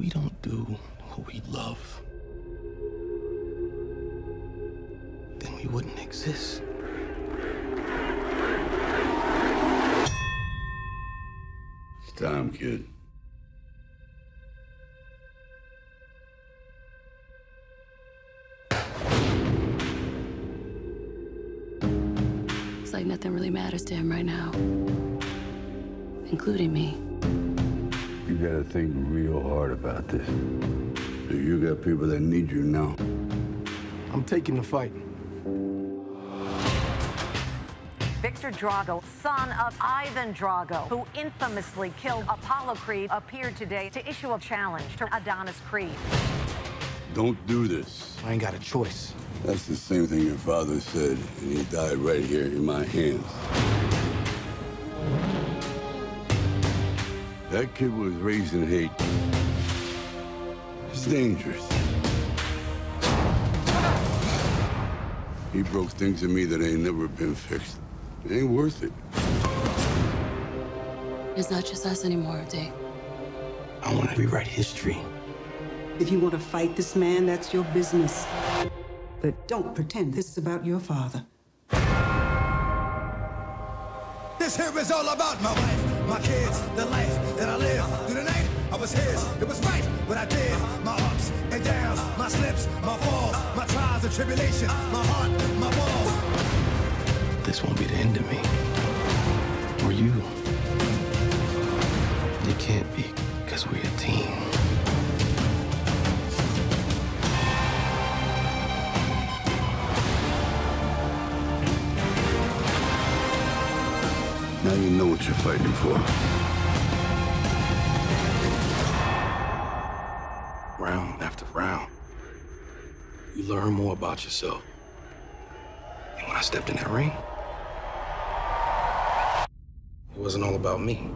we don't do what we love, then we wouldn't exist. It's time, kid. It's like nothing really matters to him right now, including me. You gotta think real hard about this. You got people that need you now. I'm taking the fight. Victor Drago, son of Ivan Drago, who infamously killed Apollo Creed, appeared today to issue a challenge to Adonis Creed. Don't do this. I ain't got a choice. That's the same thing your father said, and he died right here in my hands. That kid was raised in hate. It's dangerous. He broke things in me that ain't never been fixed. It ain't worth it. It's not just us anymore, Dave. I want to rewrite history. If you want to fight this man, that's your business. But don't pretend this is about your father. This here is all about my wife. My kids, the life that I lived through the night, I was his. It was right what I did. My ups and downs, my slips, my falls, my trials and tribulations, my heart, my walls. This won't be the end of me. Or you. It can't be, because we're a team. Now you know what you're fighting for. Round after round, you learn more about yourself. And when I stepped in that ring, it wasn't all about me.